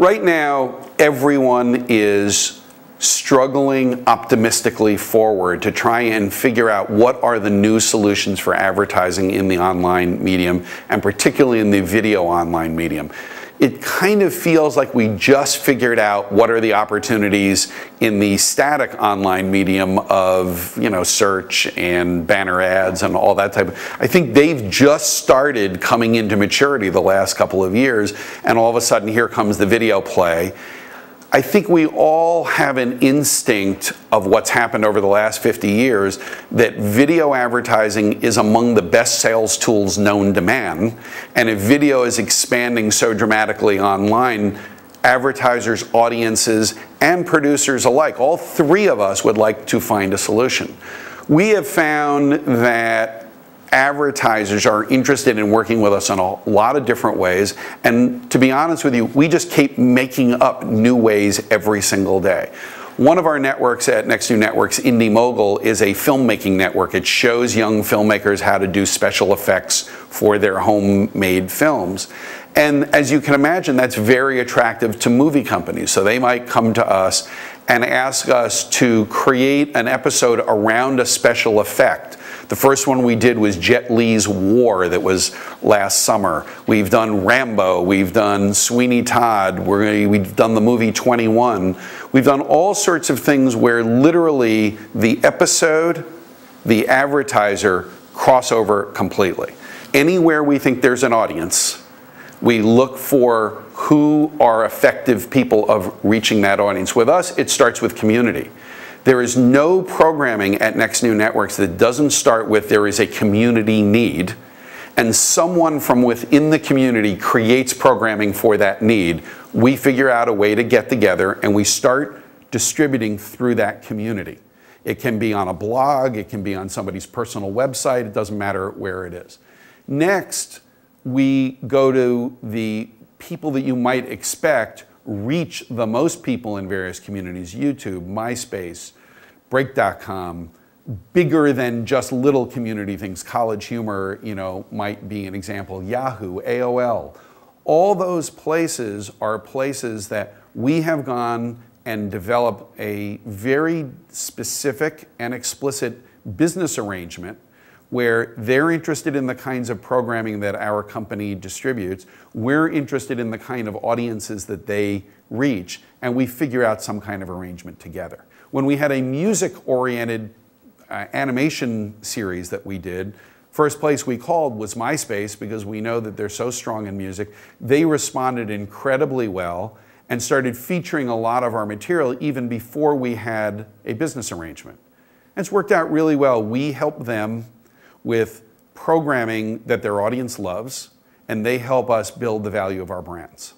Right now, everyone is struggling optimistically forward to try and figure out what are the new solutions for advertising in the online medium, and particularly in the video online medium. It kind of feels like we just figured out what are the opportunities in the static online medium of, you know, search and banner ads and all that type of. I think they've just started coming into maturity the last couple of years, and all of a sudden here comes the video play. I think we all have an instinct of what's happened over the last 50 years that video advertising is among the best sales tools known to man. And if video is expanding so dramatically online, advertisers, audiences, and producers alike, all three of us would like to find a solution. We have found that advertisers are interested in working with us in a lot of different ways, and to be honest with you, we just keep making up new ways every single day. One of our networks at Next New Networks, Indie Mogul, is a filmmaking network. It shows young filmmakers how to do special effects for their homemade films. And as you can imagine, that's very attractive to movie companies. So they might come to us and ask us to create an episode around a special effect. The first one we did was Jet Li's War, that was last summer. We've done Rambo, we've done Sweeney Todd, we've done the movie 21. We've done all sorts of things where literally the episode, the advertiser cross over completely. Anywhere we think there's an audience, we look for who are effective people of reaching that audience. With us, it starts with community. There is no programming at Next New Networks that doesn't start with there is a community need, and someone from within the community creates programming for that need. We figure out a way to get together, and we start distributing through that community. It can be on a blog, it can be on somebody's personal website, it doesn't matter where it is. Next, we go to the people that you might expect reach the most people in various communities: YouTube, MySpace, Break.com, bigger than just little community things. College Humor, you know, might be an example. Yahoo, AOL. All those places are places that we have gone and developed a very specific and explicit business arrangement where they're interested in the kinds of programming that our company distributes, we're interested in the kind of audiences that they reach, and we figure out some kind of arrangement together. When we had a music-oriented animation series that we did, first place we called was MySpace, because we know that they're so strong in music. They responded incredibly well and started featuring a lot of our material even before we had a business arrangement. And it's worked out really well. We helped them with programming that their audience loves, and they help us build the value of our brands.